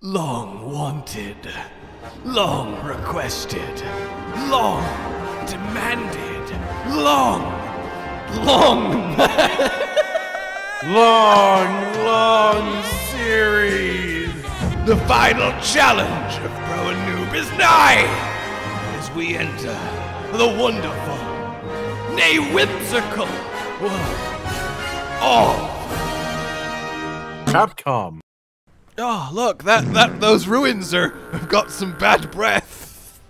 Long wanted, long requested, long demanded, long series. The final challenge of Pro Noob is nigh as we enter the wonderful, nay whimsical world of Capcom. Oh, look, those ruins have got some bad breath.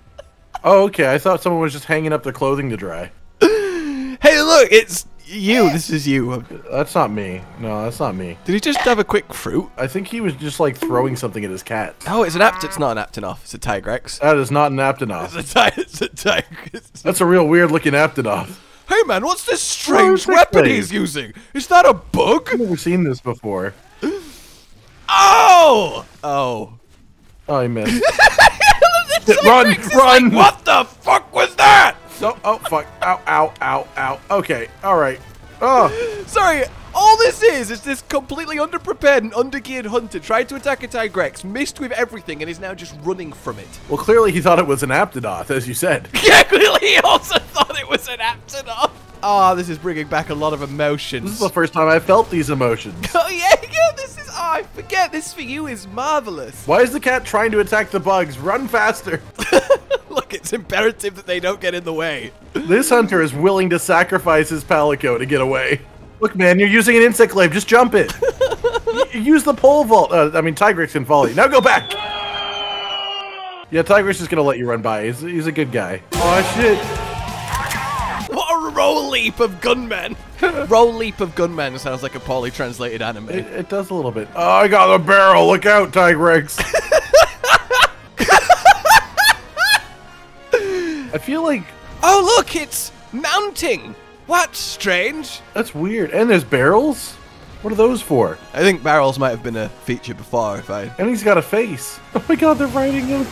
Oh, okay, I thought someone was just hanging up their clothing to dry. Hey, look, it's you, this is you. That's not me. No, that's not me. Did he just have a quick fruit? I think he was just, like, throwing something at his cat. Oh, it's not an Aptonoth, it's a Tigrex. That is not an Aptonoth. It's a Tigrex. That's a real weird-looking Aptonoth. Hey, man, what's this strange weapon he's using? Is that a bug? I've never seen this before. Oh! Oh. Oh, he missed. Run! Like, what the fuck was that? So, oh, fuck. Ow, ow, ow, ow. Okay, alright. Oh. Sorry, all this is this completely underprepared and undergeared hunter tried to attack a Tigrex, missed with everything, and is now just running from it. Well, clearly he thought it was an Aptonoth, as you said. Yeah, clearly he also thought it was an Aptonoth. Ah, oh, this is bringing back a lot of emotions. This is the first time I felt these emotions. Oh, yeah, this is... Oh, I forget. This for you is marvelous. Why is the cat trying to attack the bugs? Run faster. Look, it's imperative that they don't get in the way. This hunter is willing to sacrifice his palico to get away. Look, man, you're using an insect glaive. Just jump it. Use the pole vault. I mean, Tigrex can follow you. Now go back. Yeah, Tigrex is going to let you run by. He's a good guy. Oh, shit. Roll leap of gunmen. Roll leap of gunmen sounds like a poorly translated anime. It does a little bit. Oh, I got a barrel. Look out, Tigrex. I feel like... Oh, look, it's mounting. What strange. That's weird. And there's barrels? What are those for? I think barrels might have been a feature before if I... And he's got a face. Oh my god, they're riding him.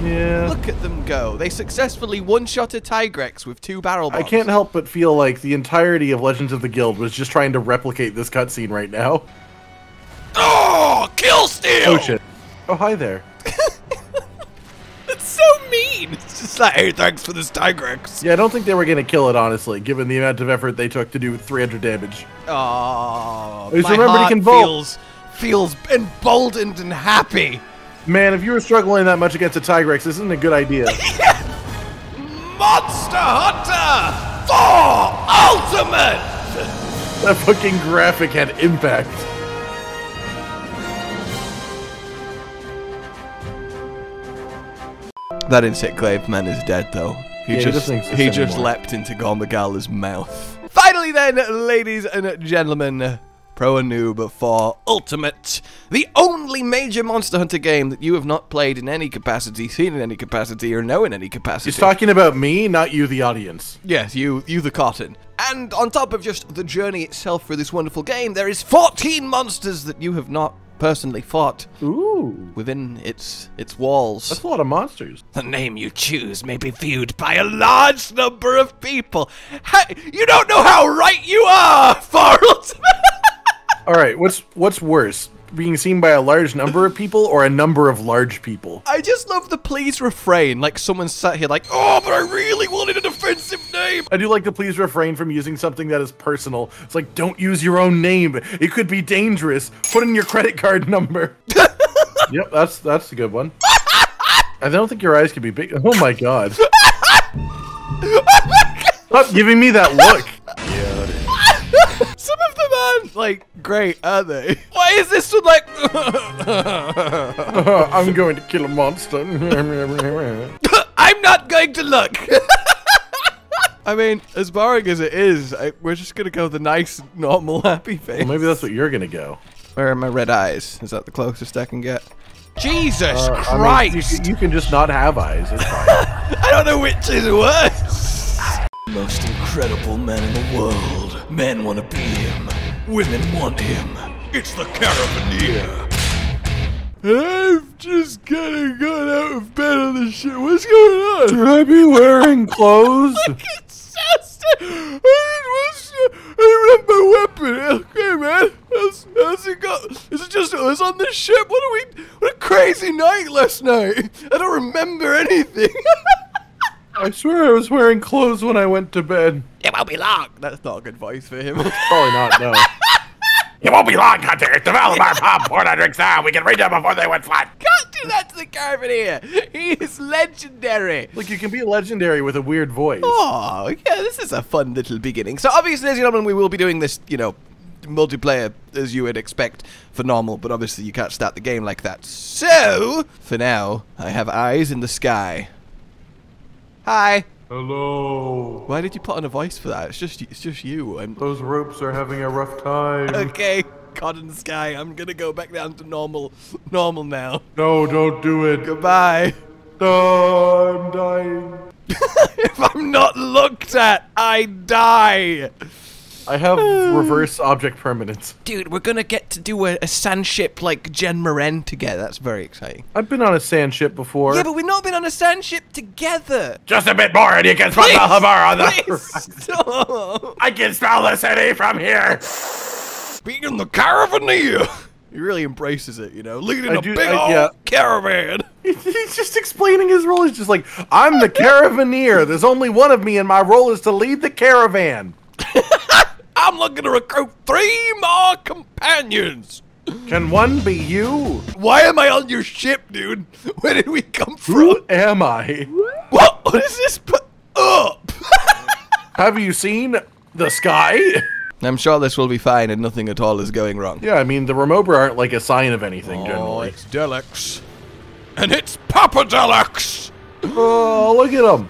Yeah. Look at them go. They successfully one-shot a Tigrex with 2 barrel bombs. I can't help but feel like the entirety of Legends of the Guild was just trying to replicate this cutscene right now. Oh, kill steal! Oh, shit. Oh, hi there. That's so mean. It's just like, hey, thanks for this Tigrex. Yeah, I don't think they were going to kill it, honestly, given the amount of effort they took to do 300 damage. Oh, my heart feels emboldened and happy. Man, if you were struggling that much against a Tigrex, this isn't a good idea. Monster Hunter 4 Ultimate! That fucking graphic had impact. That insect glaive man is dead, though. He just leapt into Gormagala's mouth. Finally then, ladies and gentlemen, Pro and Noob 4 Ultimate, the only major Monster Hunter game that you have not played in any capacity, seen in any capacity, or know in any capacity. He's talking about me, not you, the audience. Yes, you the cotton. And on top of just the journey itself for this wonderful game, there is 14 monsters that you have not personally fought. Ooh. Within its walls. That's a lot of monsters. The name you choose may be viewed by a large number of people. Hey, you don't know how right you are, 4 Ultimate! All right, what's worse, being seen by a large number of people or a number of large people? I just love the please refrain, like someone sat here like, oh, but I really wanted an offensive name. I do like the please refrain from using something that is personal. It's like, don't use your own name. It could be dangerous. Put in your credit card number. Yep, that's a good one. I don't think your eyes could be big. Oh my god. Stop giving me that look. Some of them aren't, like, great, are they? Why is this one like... I'm going to kill a monster. I'm not going to look. I mean, as boring as it is, we're just going to go the nice, normal, happy face. Well, maybe that's what you're going to go. Where are my red eyes? Is that the closest I can get? Jesus Christ! I mean, you can just not have eyes. It's fine. I don't know which is worse. Most incredible man in the world. Men want to be him. Women want him. It's the Caravaneer. I've just kind of got out of bed on this shit. What's going on? Should I be wearing clothes? Look, it's just... I don't have my weapon. Okay, man. How's it go? Is it just us on this ship? What a crazy night last night. I don't remember anything. I swear I was wearing clothes when I went to bed. It won't be long. That's not good advice for him. Probably not, no. It won't be long, Hunter. It's the Val Habar pub poured on drinks now. We can read them before they went flat. Can't do that to the Carpet here. He is legendary. Look, you can be legendary with a weird voice. Oh, yeah, this is a fun little beginning. So obviously, ladies and gentlemen, we will be doing this, you know, multiplayer as you would expect for normal, but obviously you can't start the game like that. So, for now, I have eyes in the sky. Hi. Hello. Why did you put on a voice for that? It's just you. Those ropes are having a rough time. Okay, Cotton Sky, I'm gonna go back down to normal now. No, don't do it. Goodbye. No, I'm dying. If I'm not looked at, I die. I have reverse object permanence. Dude, we're gonna get to do a sand ship like Jen Moren together. That's very exciting. I've been on a sand ship before. Yeah, but we've not been on a sand ship together. Just a bit more and you can spot the Habar on the... I can smell the city from here. Being in the Caravanere. He really embraces it, you know, leading a big old caravan. He's just explaining his role. He's just like, I'm the Caravaneer. There's only one of me and my role is to lead the caravan. I'm looking to recruit 3 more companions. Can one be you? Why am I on your ship, dude? Where did we come from? Who am I? What is this put up? Have you seen the sky? I'm sure this will be fine and nothing at all is going wrong. Yeah, I mean, the Remobra aren't like a sign of anything, generally. It's Delex. And it's Papa Delex! Oh, look at him.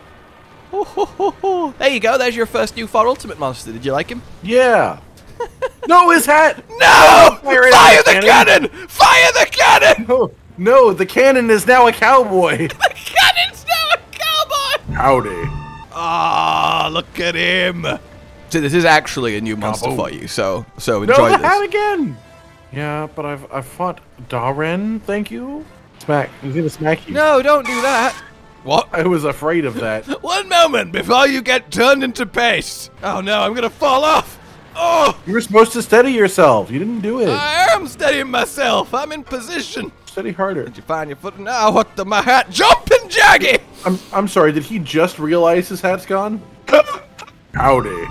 Ho, ho, ho, ho. There you go, there's your first new 4 Ultimate monster. Did you like him? Yeah. No, his hat! No! Fire the cannon! Fire the cannon! No, no, the cannon is now a cowboy. The cannon's now a cowboy! Howdy. Ah, look at him. So this is actually a new monster for you, so enjoy this. No, the hat again! Yeah, but I've fought Dah'ren, thank you. Smack, he's gonna smack you. No, don't do that. What? I was afraid of that. One moment before you get turned into paste. Oh no, I'm gonna fall off. Oh! You were supposed to steady yourself. You didn't do it. I am steadying myself. I'm in position. Steady harder. Did you find your footing? Now? Oh, what the, my hat? Jumping Jaggi! I'm sorry, did he just realize his hat's gone? Howdy.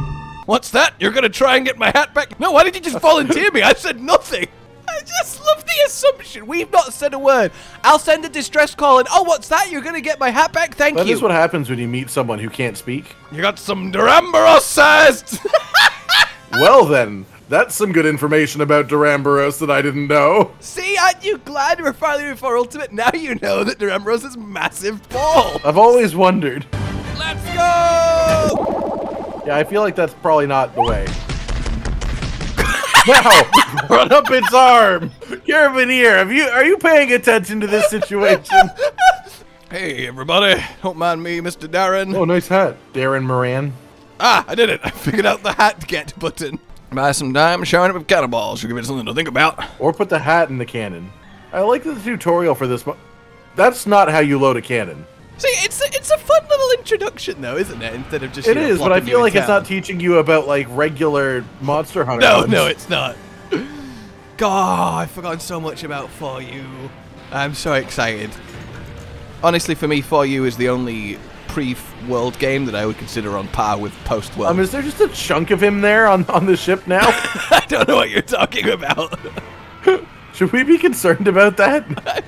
What's that? You're gonna try and get my hat back? No, why did you just volunteer me? I said nothing. I just love the assumption. We've not said a word. I'll send a distress call and, oh, what's that? You're going to get my hat back? Thank you. That is what happens when you meet someone who can't speak. You got some Duramboros-sized. Well, then, that's some good information about Duramboros that I didn't know. See, aren't you glad we're finally before Ultimate? Now you know that Duramboros is massive ball. I've always wondered. Let's go! Yeah, I feel like that's probably not the way. Wow! Run up its arm! Caravaneer, are you paying attention to this situation? Hey, everybody. Don't mind me, Mr. Dah'ren. Oh, nice hat. Dah'ren Mohran. Ah, I did it. I figured out the hat get button. Buy some dime, showing up with cannonballs. You'll give it something to think about. Or put the hat in the cannon. I like the tutorial for this. That's not how you load a cannon. See, it's a fun little introduction, though, isn't it? Instead of just it is, but I feel like it's not teaching you about like regular Monster Hunter. No, it's not. God, I've forgotten so much about 4U. I'm so excited. Honestly, for me, 4U is the only pre-world game that I would consider on par with post-world. Is there just a chunk of him there on the ship now? I don't know what you're talking about. Should we be concerned about that?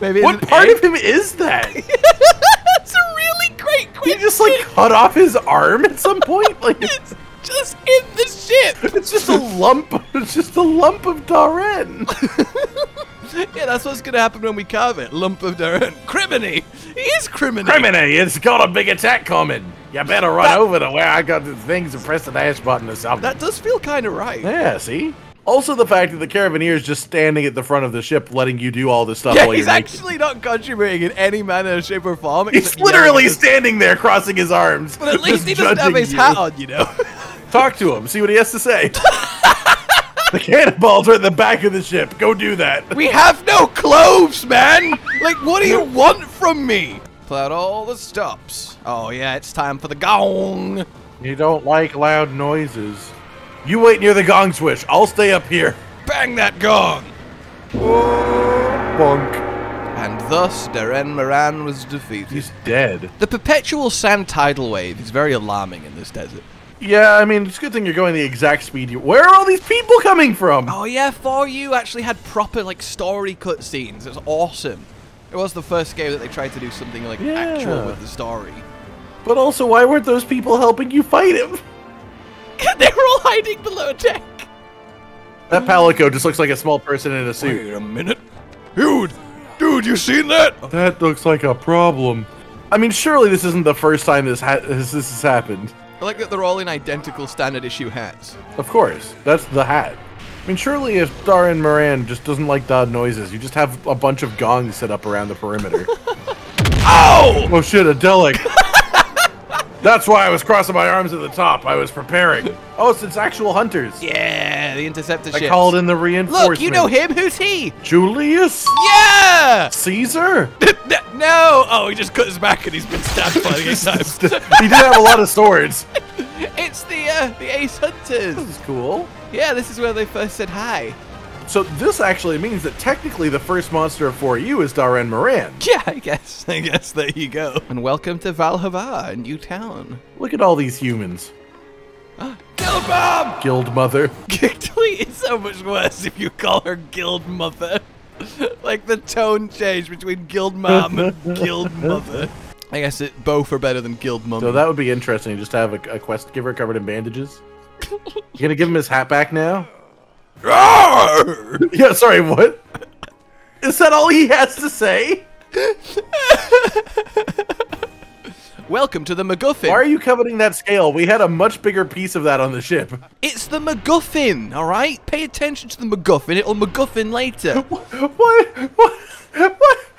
Maybe what part of him is that? That's a really great question. He just like cut off his arm at some point? Like it's just in the ship. It's just a lump. It's just a lump of Dah'ren. Yeah, that's what's gonna happen when we carve it. Lump of Dah'ren. Criminy! He is Criminy! Criminy! It's got a big attack coming! You better run over to where I got the things and press the dash button or something. That does feel kinda right. Yeah, see? Also, the fact that the Caravaneer is just standing at the front of the ship, letting you do all this stuff. Yeah, while he's actually not contributing in any manner, shape, or form. He's literally standing there, crossing his arms. But at least he doesn't have his hat on, you know. Talk to him, see what he has to say. The cannonballs are at the back of the ship. Go do that. We have no clothes, man. Like, what do you want from me? Pull out all the stops. Oh yeah, it's time for the gong. You don't like loud noises. You wait near the gong switch. I'll stay up here. Bang that gong! Oh, bonk. And thus, Dah'ren Mohran was defeated. He's dead. The perpetual sand tidal wave is very alarming in this desert. Yeah, I mean, it's a good thing you're going the exact speed you... Where are all these people coming from? Oh yeah, 4U actually had proper, like, story cutscenes. It was awesome. It was the first game that they tried to do something, like, actual with the story. But also, why weren't those people helping you fight him? They were all hiding below a deck. That Palico just looks like a small person in a suit. Wait a minute. Dude! Dude, you seen that? That looks like a problem. I mean, surely this isn't the first time this has happened. I like that they're all in identical standard issue hats. Of course. That's the hat. I mean, surely if Dah'ren Mohran just doesn't like loud noises, you just have a bunch of gongs set up around the perimeter. Ow! Oh shit, a delic. That's why I was crossing my arms at the top. I was preparing. Oh, it's actual hunters. Yeah, the interceptor ships. I called in the reinforcement. Look, you know him? Who's he? Julius? Yeah! Caesar? No! Oh, he just cut his back and he's been stabbed by the ace hunters. He did have a lot of swords. It's the ace hunters. This is cool. Yeah, this is where they first said hi. So this actually means that technically the first monster of 4U is Dah'ren Mohran. Yeah, I guess there you go. And welcome to Val Habar, a new town. Look at all these humans. Guild Mom! Guild Mother. It's so much worse if you call her Guild Mother. Like the tone change between Guild Mom and Guild Mother. I guess both are better than Guild Mum. So that would be interesting, just to have a quest giver covered in bandages. You gonna give him his hat back now? Yeah, sorry, what? Is that all he has to say? Welcome to the MacGuffin. Why are you coveting that scale? We had a much bigger piece of that on the ship. It's the MacGuffin, all right? Pay attention to the MacGuffin. It'll MacGuffin later. What? He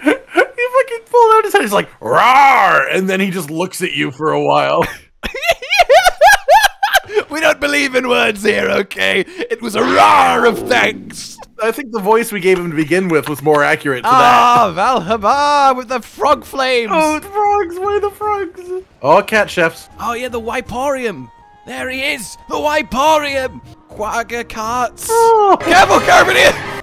fucking pulled out his head. He's like, "Rawr!" And then he just looks at you for a while. We don't believe in words here, okay? It was a roar of thanks. I think the voice we gave him to begin with was more accurate to that. Val Habar with the frog flames. Oh, the frogs, where are the frogs? Oh, cat chefs. Oh, yeah, the Wyporium. There he is, the Wyporium. Quagga carts. Oh. Careful, Caravan!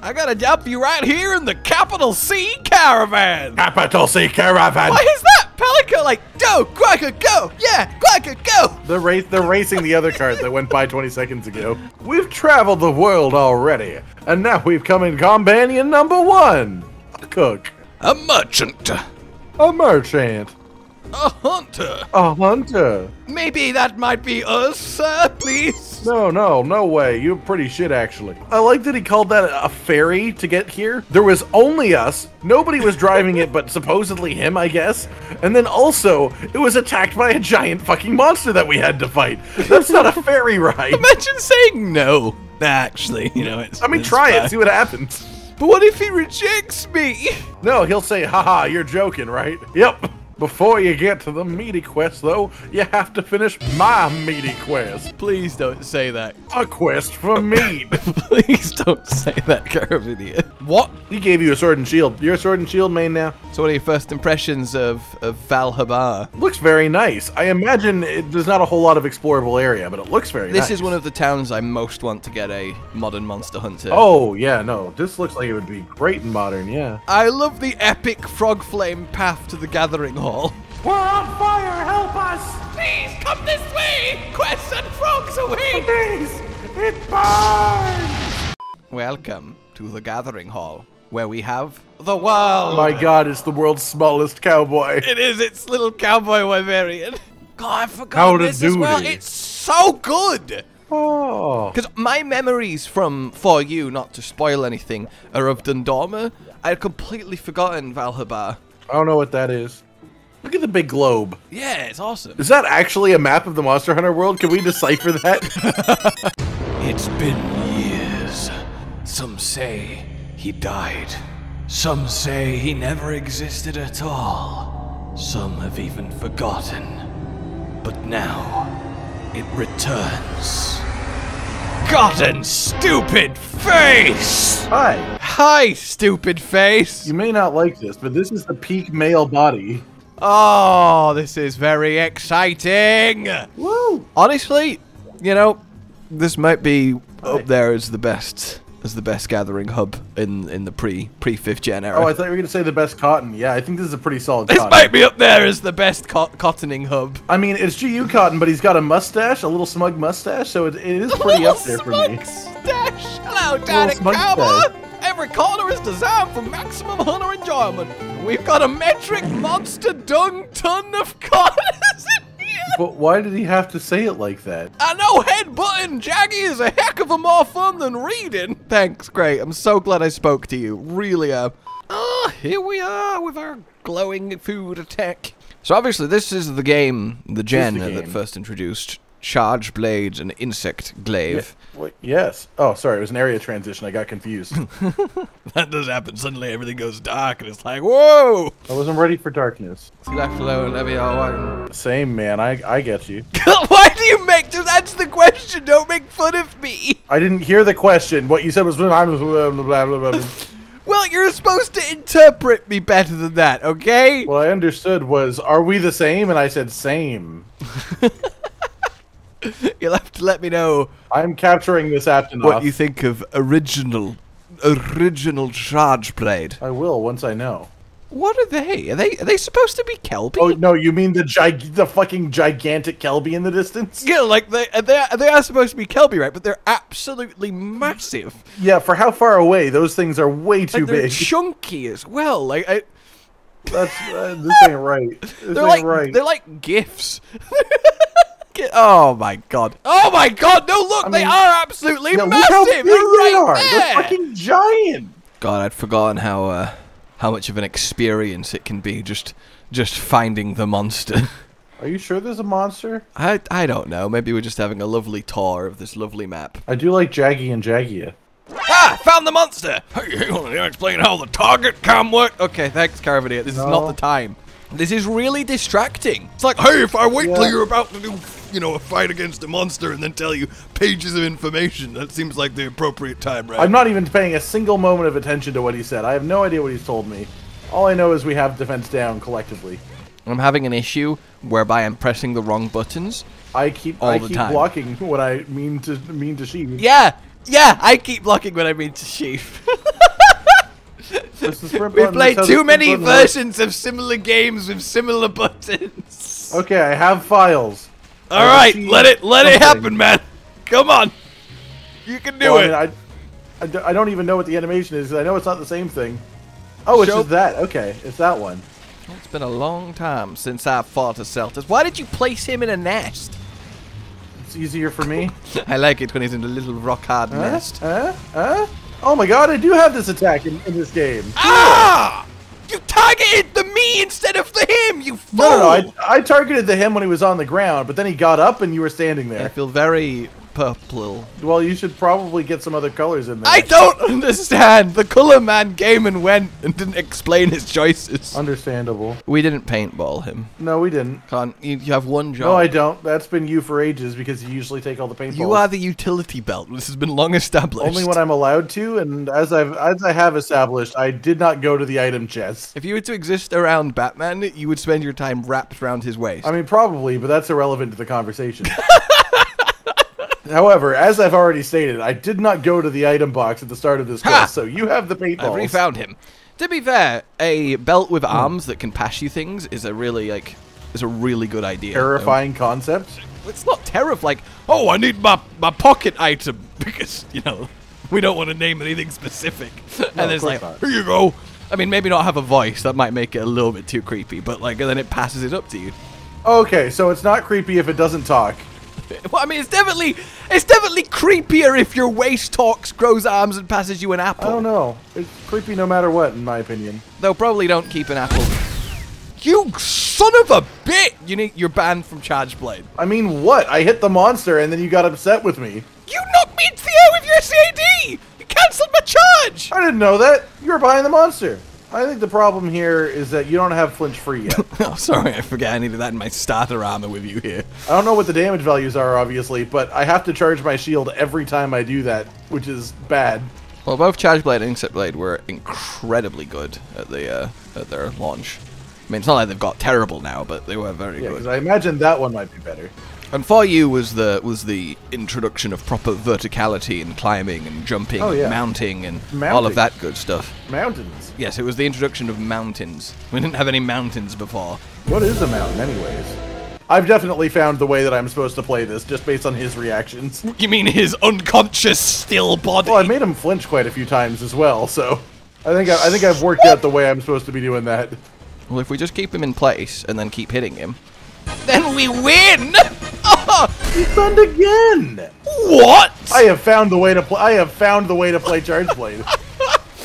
I gotta dump you right here in the capital C caravan. Capital C caravan. What is that? Pelico, like, go, Quagga, go! Yeah, Quagga, go! They're racing the other cart that went by 20 seconds ago. We've traveled the world already, and now we've come in companion number one. A cook. A merchant. A merchant. A hunter. A hunter. Maybe that might be us, sir, please? No way. You're pretty shit, actually. I like that he called that a ferry to get here. There was only us. Nobody was driving it but supposedly him, I guess. And then also, it was attacked by a giant fucking monster that we had to fight. That's not a ferry ride. Imagine saying no. Actually, you know, it's... I mean, try it. See what happens. But what if he rejects me? No, he'll say, haha, you're joking, right? Yep. Before you get to the meaty quest, though, you have to finish my meaty quest. Please don't say that. A quest for meat. Please don't say that, Caravan. What? He gave you a sword and shield. You're a sword and shield main now. So what are your first impressions of Val Habar? Looks very nice. I imagine there's not a whole lot of explorable area, but it looks very nice. This is one of the towns I most want to get a modern Monster Hunter. Oh, yeah, no. This looks like it would be great and modern, yeah. I love the epic frog flame path to the Gathering Hall. We're on fire! Help us! Please come this way! Quests and frogs away! Please! It burns! Welcome to the Gathering Hall, where we have the world! Oh my god, it's the world's smallest cowboy! It is! It's little cowboy Wyverian! God, I forgot this as well! It's so good! Oh! Because my memories from 4U, not to spoil anything, are of Dundorma. I had completely forgotten Val Habar. I don't know what that is. Look at the big globe. Yeah, it's awesome. Is that actually a map of the Monster Hunter world? Can we decipher that? It's been years. Some say he died. Some say he never existed at all. Some have even forgotten. But now, it returns. Gotten stupid face! Hi. Hi, stupid face. You may not like this, but this is the peak male body. Oh, this is very exciting! Woo! Honestly, you know, this might be up there as the best as the best gathering hub in the pre-5th gen era. Oh, I thought you were going to say the best cotton. Yeah, I think this is a pretty solid cotton. This might be up there as the best cottoning hub. I mean, it's GU cotton, but he's got a mustache, a little smug mustache, so it is pretty up there for me. Mustache! Hello, Daddy Cowboy! Every corner is designed for maximum hunter enjoyment. We've got a metric monster dung ton of cotton. But why did he have to say it like that? I know headbutting Jaggi is a heck of a more fun than reading. Thanks, Gray. I'm so glad I spoke to you. Really am. Ah, here we are with our glowing food attack. So obviously this is the game, the gen that first introduced Charge Blade and Insect Glaive. Yeah, yes. Oh, sorry. It was an area transition. I got confused. That does happen. Suddenly everything goes dark and it's like, whoa! I wasn't ready for darkness. Same, man. I get you. Why do you make... Just answer the question. Don't make fun of me. I didn't hear the question. What you said was... Blah, blah, blah, blah, blah. Well, you're supposed to interpret me better than that, okay? What I understood was, are we the same? And I said, same. You'll have to let me know. I'm capturing this Aptonoth. What you think of original Charge Blade? I will once I know. What are they? Are they supposed to be Kelby? Oh no, you mean the fucking gigantic Kelby in the distance? Yeah, like they are supposed to be Kelby, right? But they're absolutely massive. Yeah, for how far away those things are way too big. They're chunky as well. Like this ain't right. They're like gifts. Oh my god! Oh my god! No, look, I mean, they are absolutely massive. Look how big they are. They're fucking giant. God, I'd forgotten how much of an experience it can be just finding the monster. Are you sure there's a monster? I don't know. Maybe we're just having a lovely tour of this lovely map. I do like Jaggi and Jagia. Ah! Found the monster. Hey, want to explain how the target cam worked? Okay, thanks, Caravidia. This is not the time. This is really distracting. It's like, hey, if I wait till you're about to do, you know, a fight against a monster and then tell you pages of information, that seems like the appropriate time, right? I'm not even paying a single moment of attention to what he said. I have no idea what he's told me. All I know is we have defense down collectively. I'm having an issue whereby I'm pressing the wrong buttons. I keep blocking what I mean to sheaf. Yeah, yeah, I keep blocking what I mean to sheaf. We've played too many versions of similar games with similar buttons. Okay, I have files. All right, let it happen, man. Come on, you can do it. I don't even know what the animation is. I know it's not the same thing. Oh, it's just that. Okay, it's that one. It's been a long time since I fought a Seltas. Why did you place him in a nest? It's easier for me. I like it when he's in a little rock hard nest. Oh my god, I do have this attack in this game. Ah! You targeted the me instead of the him, you fool! No, I targeted the him when he was on the ground, but then he got up and you were standing there. I feel very purple. Well, you should probably get some other colors in there. I don't understand! The color man came and went and didn't explain his choices. Understandable. We didn't paintball him. No, we didn't. Can't. You have one job. No, I don't. That's been you for ages because you usually take all the paintballs. You are the utility belt. This has been long established. Only when I'm allowed to, and as I have established, I did not go to the item chest. If you were to exist around Batman, you would spend your time wrapped around his waist. I mean, probably, but that's irrelevant to the conversation. However, as I've already stated, I did not go to the item box at the start of this quest, so you have the paintballs. I've refound him. To be fair, a belt with arms that can pass you things is a really good idea. Terrifying concept? It's not terrifying. Like, oh, I need my pocket item because, you know, we don't want to name anything specific. No, and it's like, here you go. I mean, maybe not have a voice. That might make it a little bit too creepy, but like, then it passes it up to you. Okay, so it's not creepy if it doesn't talk. Well, I mean, it's definitely creepier if your waist talks, grows arms, and passes you an apple. I don't know. It's creepy no matter what, in my opinion. Though probably don't keep an apple. You son of a bitch! You're banned from Charge Blade. I mean, what? I hit the monster, and then you got upset with me. You knocked me into the air with your SAD! You cancelled my charge! I didn't know that. You were behind the monster. I think the problem here is that you don't have flinch free yet. Oh, sorry, I forget I needed that in my starter armor with you here. I don't know what the damage values are, obviously, but I have to charge my shield every time I do that, which is bad. Well, both Charge Blade and Insect Blade were incredibly good at their launch. I mean, it's not like they've got terrible now, but they were very good. Yeah, because I imagine that one might be better. And for you was the introduction of proper verticality and climbing and jumping, oh, yeah, and mounting and all of that good stuff. Mountains. Yes, it was the introduction of mountains. We didn't have any mountains before. What is a mountain, anyways? I've definitely found the way that I'm supposed to play this, just based on his reactions. You mean his unconscious still body? Well, I made him flinch quite a few times as well, so I think I've worked out the way I'm supposed to be doing that. Well, if we just keep him in place and then keep hitting him, then we win! He stunned again! What? I have found the way to play. I have found the way to play Charge Blade. How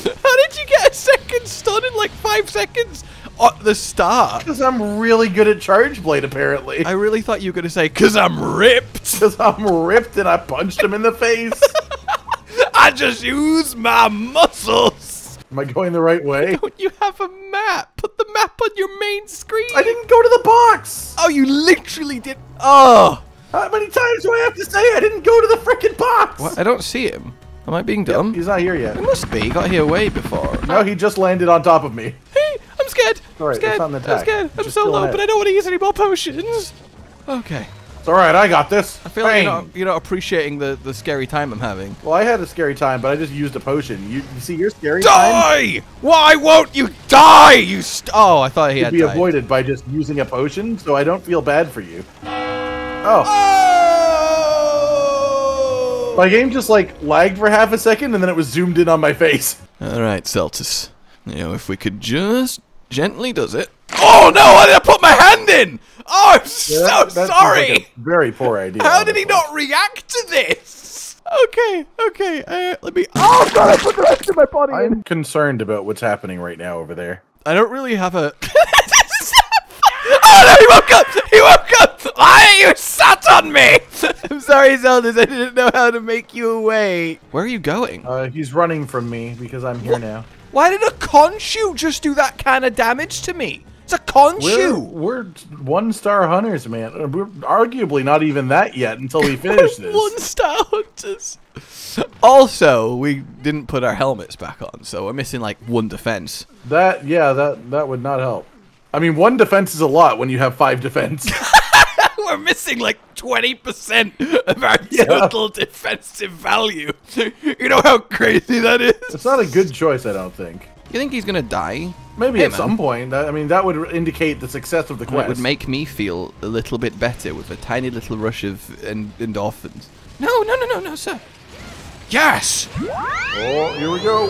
did you get a second stun in like 5 seconds at the start? Because I'm really good at Charge Blade, apparently. I really thought you were going to say, "Cause I'm ripped." Because I'm ripped, and I punched him in the face. I just use my muscles. Am I going the right way? Don't you have a map? Put the map on your main screen. I didn't go to the box. Oh, you literally did. Oh. How many times do I have to say I didn't go to the frickin' box? What? I don't see him. Am I being dumb? Yep, he's not here yet. He must be. He got here way before. No, he just landed on top of me. Hey, I'm scared. All right, it's on the attack. I'm scared. I'm so low, but I don't want to use any more potions. Okay. It's all right. I got this. I feel like you're not appreciating the scary time I'm having. Well, I had a scary time, but I just used a potion. You see, your scary time? Die! Why won't you die? You oh, I thought he had died. Could be avoided by just using a potion, so I don't feel bad for you. Oh. Oh! My game just like lagged for half a second and then it was zoomed in on my face. Alright, Seltas. You know, if we could just gently does it. Oh no, I didn't put my hand in! Oh, I'm so sorry! Like a very poor idea. How did he not react to this? Okay, okay, let me. Oh god, I put the rest of my body in! I'm concerned about what's happening right now over there. I don't really have a. Oh no, he woke up! He woke up! Why are you sat on me? I'm sorry, Zeldas, I didn't know how to make you awake. Where are you going? He's running from me because I'm here now. Why did a Konchu just do that kind of damage to me? It's a Konchu! We're one-star hunters, man. We're arguably not even that yet until we finish this. One-star hunters. Also, we didn't put our helmets back on, so we're missing like one defense. That, yeah, that would not help. I mean, one defense is a lot when you have 5 defense. We're missing like 20% of our total defensive value. You know how crazy that is? It's not a good choice, I don't think. You think he's going to die? Maybe at some point. I mean, that would indicate the success of the quest. It would make me feel a little bit better with a tiny little rush of endorphins. No, no, no, no, no, sir. Yes! Oh, here we go.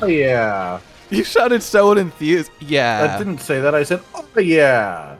Oh, yeah. You sounded so unenthused. Yeah. I didn't say that. I said, oh, yeah.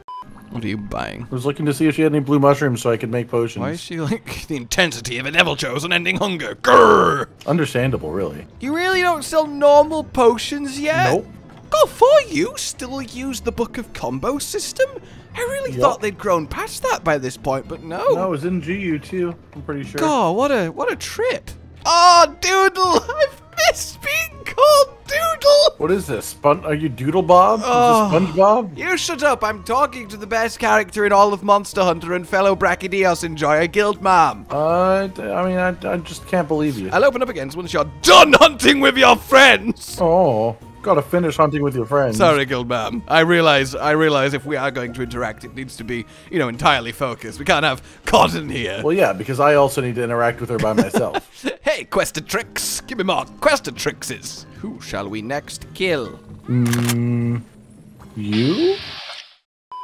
What are you buying? I was looking to see if she had any blue mushrooms so I could make potions. Why is she like the intensity of a devil chose and ending hunger? Grrr! Understandable, really. You really don't sell normal potions yet? Nope. God, for you still use the Book of Combo system? I really thought they'd grown past that by this point, but no. No, it was in GU too, I'm pretty sure. God, what a trip. Oh, Doodle! I've missed being called Doodle! What is this? Are you Doodle Bob? Oh, is this SpongeBob? You shut up! I'm talking to the best character in all of Monster Hunter and fellow Brachydeos enjoyer, Guild Mom. I mean, I just can't believe you. I'll open up again once you're done hunting with your friends! Oh, gotta finish hunting with your friends. Sorry, Guild Mom. I realize if we are going to interact, it needs to be, you know, entirely focused. We can't have Cotton here. Well, yeah, because I also need to interact with her by myself. Hey, Questatrix! Give me more Questatrixes! Who shall we next kill? You?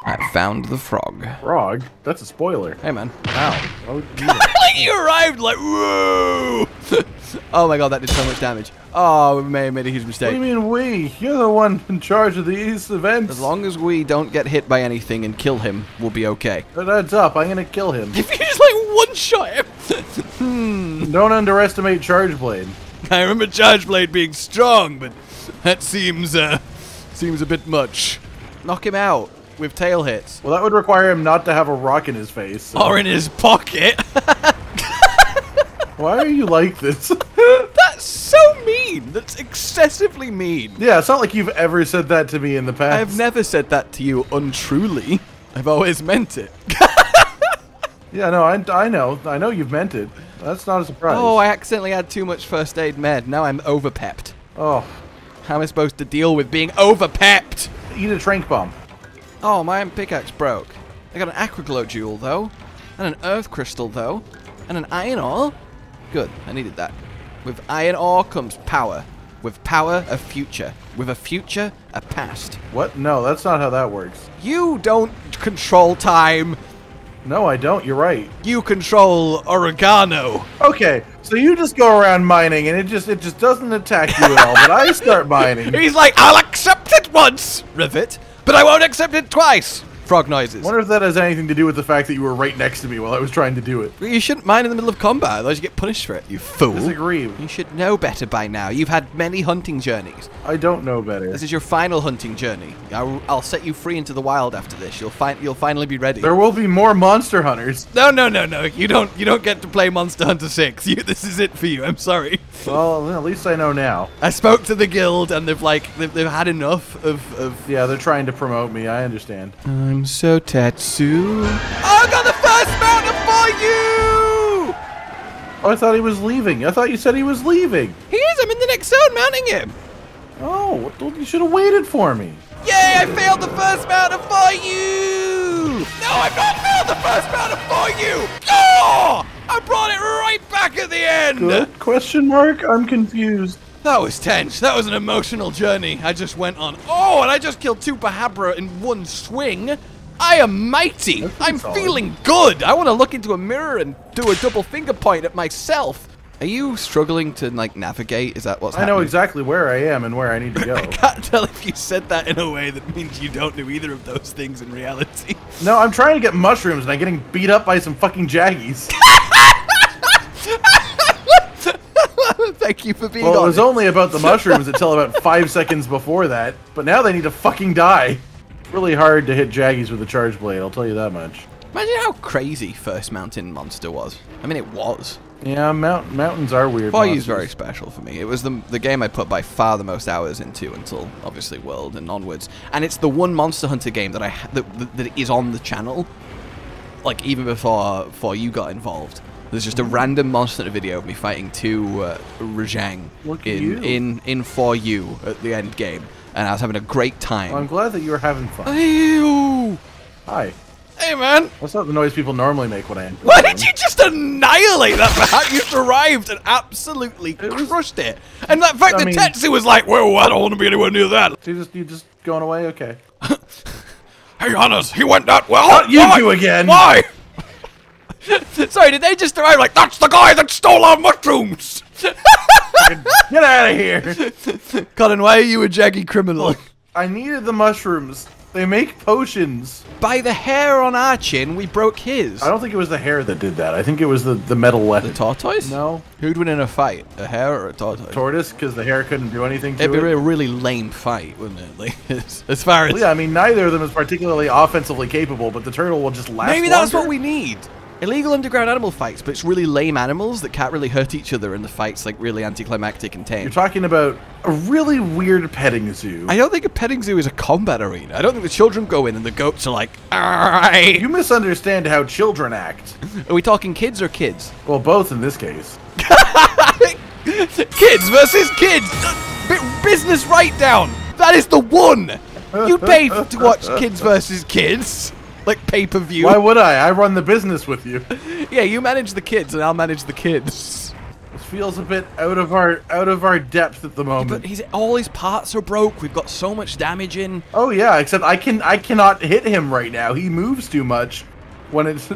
I found the frog. Frog? That's a spoiler. Hey, man. Ow. Oh, like you arrived like, whoa! Oh my god, that did so much damage. Oh, we may have made a huge mistake. What do you mean we? You're the one in charge of these events. As long as we don't get hit by anything and kill him, we'll be okay. That adds up. I'm gonna kill him. If you just like one-shot him. Don't underestimate Charge Blade. I remember Charge Blade being strong, but that seems a bit much. Knock him out with tail hits. Well, that would require him not to have a rock in his face. So. Or in his pocket. Why are you like this? That's so mean. That's excessively mean. Yeah, it's not like you've ever said that to me in the past. I've never said that to you untruly. I've always meant it. Yeah, no, I know. I know you've meant it. That's not a surprise. Oh, I accidentally had too much first aid med. Now I'm overpepped. Oh. How am I supposed to deal with being overpepped? Eat a trank bomb. Oh, my pickaxe broke. I got an Aquaglow jewel, though. And an Earth Crystal, though. And an Iron Ore. Good, I needed that. With Iron Ore comes power. With power, a future. With a future, a past. What? No, that's not how that works. You don't control time. No, I don't. You're right. You control oregano. Okay, so you just go around mining, and it just doesn't attack you at all. But I start mining. He's like, I'll accept it once, Rivet, but I won't accept it twice. Frog noises. I wonder if that has anything to do with the fact that you were right next to me while I was trying to do it. You shouldn't mine in the middle of combat, otherwise you get punished for it, you fool. Disagree. You should know better by now. You've had many hunting journeys. I don't know better. This is your final hunting journey. I'll set you free into the wild after this. You'll finally be ready. There will be more Monster Hunters. No. You don't get to play Monster Hunter 6. This is it for you. I'm sorry. Well, at least I know now. I spoke to the guild, and they've had enough of. Yeah, they're trying to promote me. I understand. I'm so Tetsu. Oh, I got the first mountain for you! Oh, I thought he was leaving. I thought you said he was leaving. He is. I'm in the next zone mounting him. Oh, you should have waited for me. Yay, I failed the first mountain for you! No, I've not failed the first mountain for you! Oh, I brought it right back at the end! Good question mark? I'm confused. That was tense. That was an emotional journey I just went on. Oh, and I just killed 2 Bahabra in one swing. I am mighty. I'm feeling good. I want to look into a mirror and do a double finger point at myself. Are you struggling to, like, navigate? Is that what's happening? I know exactly where I am and where I need to go. I can't tell if you said that in a way that means you don't do either of those things in reality. No, I'm trying to get mushrooms and I'm getting beat up by some fucking Jaggies. Thank you for being honest. Well, it was only about the mushrooms until about 5 seconds before that, but now they need to fucking die. It's really hard to hit Jaggies with a Charge Blade, I'll tell you that much. Imagine how crazy First Mountain Monster was. I mean, it was. Yeah, mountains are weird. Foyu's very special for me. It was the game I put by far the most hours into until, obviously, World and onwards. And it's the one Monster Hunter game that that is on the channel, like, even before you got involved. There's just a random Monster Hunter video of me fighting 2 Rajang in 4U at the end game, and I was having a great time. Well, I'm glad that you were having fun. Ew. Hi. Hey, man. That's not the noise people normally make when I end. Why did you just annihilate that? You arrived and absolutely crushed it. And that fact that Tetsu was like, "Whoa, I don't want to be anywhere near that." You just going away? Okay. Hey, Hannes, he went that well. Not you two again. Why? Sorry, did they just arrive like, that's the guy that stole our mushrooms? Get out of here. Colin, why are you a Jaggi criminal? Look, I needed the mushrooms. They make potions. By the hair on our chin, we broke his. I don't think it was the hair that did that. I think it was the metal weapon. The tortoise? No. Who'd win in a fight? A hare or a tortoise? A tortoise, because the hare couldn't do anything to it. It'd be a really lame fight, wouldn't it? Like, as far as... Well, yeah, I mean, neither of them is particularly offensively capable, but the turtle will just last Maybe that's longer. What we need. Illegal underground animal fights, but it's really lame animals that can't really hurt each other, and the fight's like really anticlimactic and tame. You're talking about a really weird petting zoo. I don't think a petting zoo is a combat arena. I don't think the children go in and the goats are like, Argh! You misunderstand how children act. Are we talking kids or kids? Well, both in this case. Kids versus kids! Business write down! That is the one! You pay to watch Kids versus Kids. Like pay-per-view. Why would I? I run the business with you. Yeah, you manage the kids and I'll manage the kids. This feels a bit out of our depth at the moment. Yeah, but all his parts are broke. We've got so much damage in. Oh yeah, except I cannot hit him right now. He moves too much when it's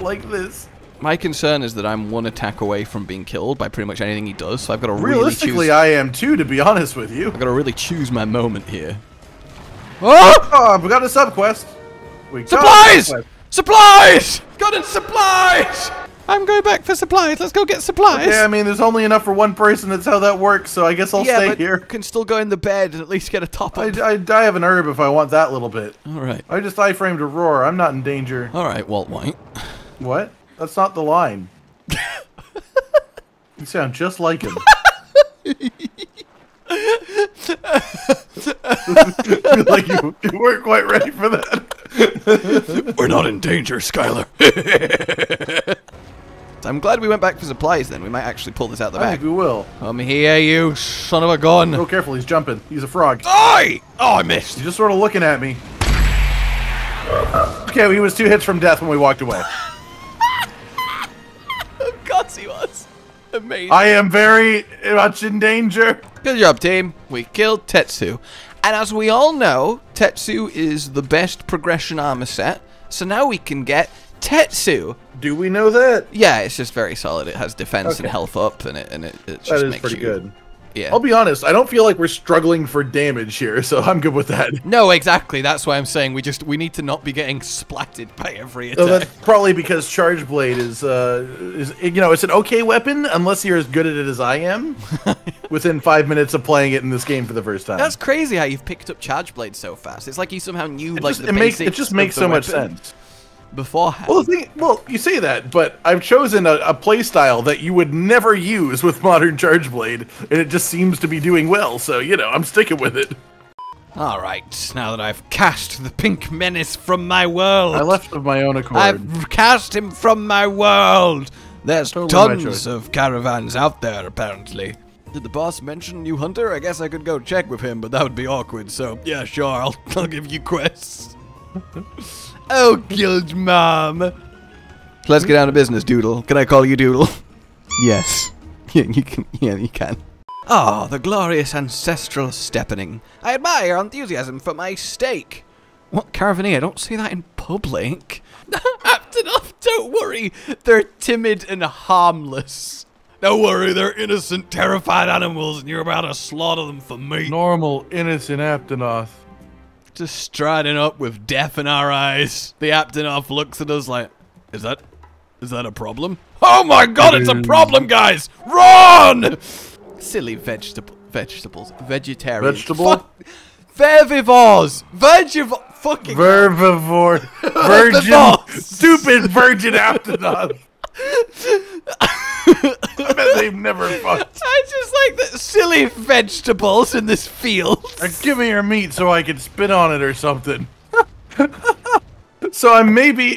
like this. My concern is that I'm one attack away from being killed by pretty much anything he does, so I've got to really choose. Realistically, I am too, to be honest with you. I've got to really choose my moment here. Oh, we got a subquest. Supplies! Supplies! Got in supplies! I'm going back for supplies. Let's go get supplies. Yeah, I mean, there's only enough for one person. That's how that works. So I guess I'll stay here. You can still go in the bed and at least get a top up. I have an herb if I want that little bit. All right. I just I-framed a roar. I'm not in danger. All right, Walt White. What? That's not the line. You sound just like him. Like you weren't quite ready for that. We're not in danger, Skylar. I'm glad we went back for supplies then. We might actually pull this out of the bag. I think we will. Come here, you son of a gun. Go careful, he's jumping. He's a frog. Oi! Oh, I missed. He's just sort of looking at me. Okay, he was 2 hits from death when we walked away. Of course he was. Amazing. I am very much in danger. Good job, team. We killed Tetsu. And as we all know, Tetsu is the best progression armor set. So now we can get Tetsu. Do we know that? Yeah, it's just very solid. It has defense and health up, and it just makes pretty good. Yeah. I'll be honest, I don't feel like we're struggling for damage here, so I'm good with that. No, exactly. That's why I'm saying we need to not be getting splatted by every attack. So that's probably because Charge Blade is it's an okay weapon unless you're as good at it as I am. Within 5 minutes of playing it in this game for the first time. That's crazy how you've picked up Charge Blade so fast. It's like you somehow knew it just makes so much sense. Beforehand. Well, you say that, but I've chosen a playstyle that you would never use with modern Charge Blade, and it just seems to be doing well, so, I'm sticking with it. Alright, now that I've cast the Pink Menace from my world... I left of my own accord. I've cast him from my world! There's tons of caravans out there, apparently. Did the boss mention new hunter? I guess I could go check with him, but that would be awkward, so, yeah, sure, I'll give you quests. Oh, guild mom. Let's get down to business, Doodle. Can I call you Doodle? Yes. Yeah, you can. Yeah, you can. Ah, oh, the glorious ancestral stepping. I admire your enthusiasm for my steak. What, Caravaneer? I don't see that in public. Aptonoth, don't worry. They're timid and harmless. Don't worry, they're innocent, terrified animals, and you're about to slaughter them for meat. Normal, innocent Aptonoth. Just striding up with death in our eyes. The Aptonoth looks at us like, is that a problem? Oh my god, it's a problem, guys! Run! Silly vegetables. Vegetarians. Vegetable? Vervivores! Fucking Vervivore. Virgin. Stupid virgin Aptonoth. I bet they've never fucked. I just like the silly vegetables in this field. Give me your meat so I can spit on it or something. So I may be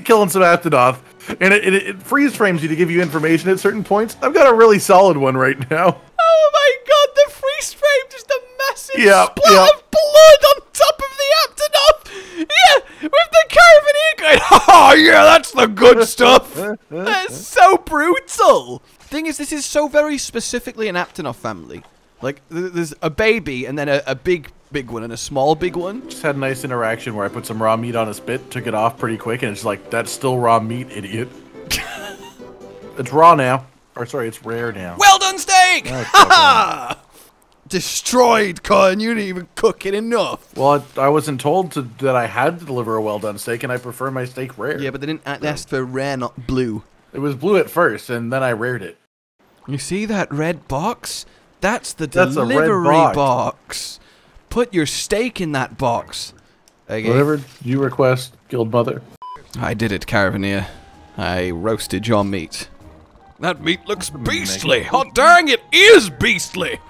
killing some Aptonoth, and it freeze frames you to give you information at certain points. I've got a really solid one right now. Oh my god, the freeze frame just a massive splat of blood on top of the Aptonoth. Yeah, with the curve and oh yeah, that's the good stuff. That's so brutal. Thing is, this is so very specifically an Aptonoth family. Like, there's a baby and then a big one and a small big one. Just had a nice interaction where I put some raw meat on a spit, took it off pretty quick, and it's like, that's still raw meat, idiot. It's raw now. Or sorry, it's rare now. Well done, steak! Ha ha! Destroyed, Con. You didn't even cook it enough. Well, I wasn't told that I had to deliver a well-done steak, and I prefer my steak rare. Yeah, but they didn't ask for rare, not blue. It was blue at first, and then I rared it. You see that red box? That's the delivery box. Put your steak in that box. Okay. Whatever you request, Guild Mother. I did it, Caravaneer. I roasted your meat. That meat looks beastly. Oh, dang, it is beastly.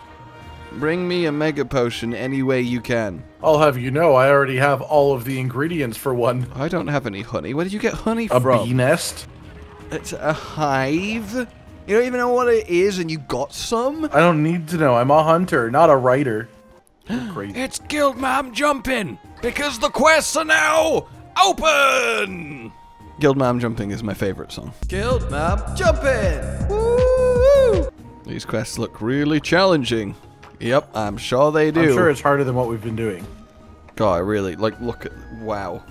Bring me a mega potion any way you can. I'll have you know, I already have all of the ingredients for one. I don't have any honey. Where did you get honey from? A bee nest. It's a hive? You don't even know what it is and you got some? I don't need to know. I'm a hunter, not a writer. Great. It's Guild Mom Jumping! Because the quests are now open! Guild Mom Jumping is my favorite song. Guild Mom Jumping! Woo-hoo! These quests look really challenging. Yep, I'm sure they do. I'm sure it's harder than what we've been doing. God, I really look at wow,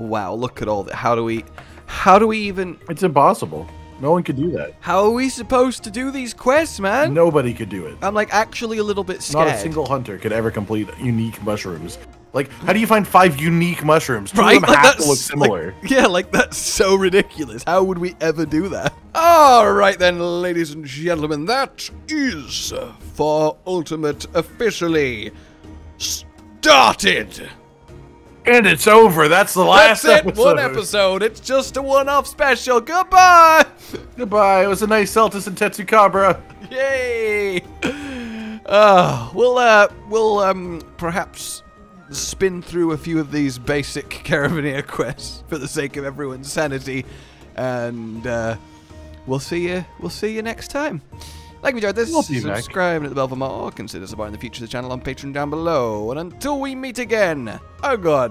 look at all that. How do we even? It's impossible. No one could do that. How are we supposed to do these quests, man? Nobody could do it. I'm like actually a little bit scared. Not a single hunter could ever complete unique mushrooms. Like, how do you find 5 unique mushrooms? Two of them have to look similar. That's so ridiculous. How would we ever do that? All right then, ladies and gentlemen, that is 4 Ultimate officially started. And it's over. That's the last episode. That's it. One episode. It's just a one-off special. Goodbye. Goodbye. It was a nice Seltas and Tetsukabra. Yay. We'll perhaps spin through a few of these basic Caravaneer quests for the sake of everyone's sanity, and we'll see you next time. Like if you enjoyed this, subscribe and hit the bell for more. Consider supporting the future of the channel on Patreon down below. And until we meet again, oh god.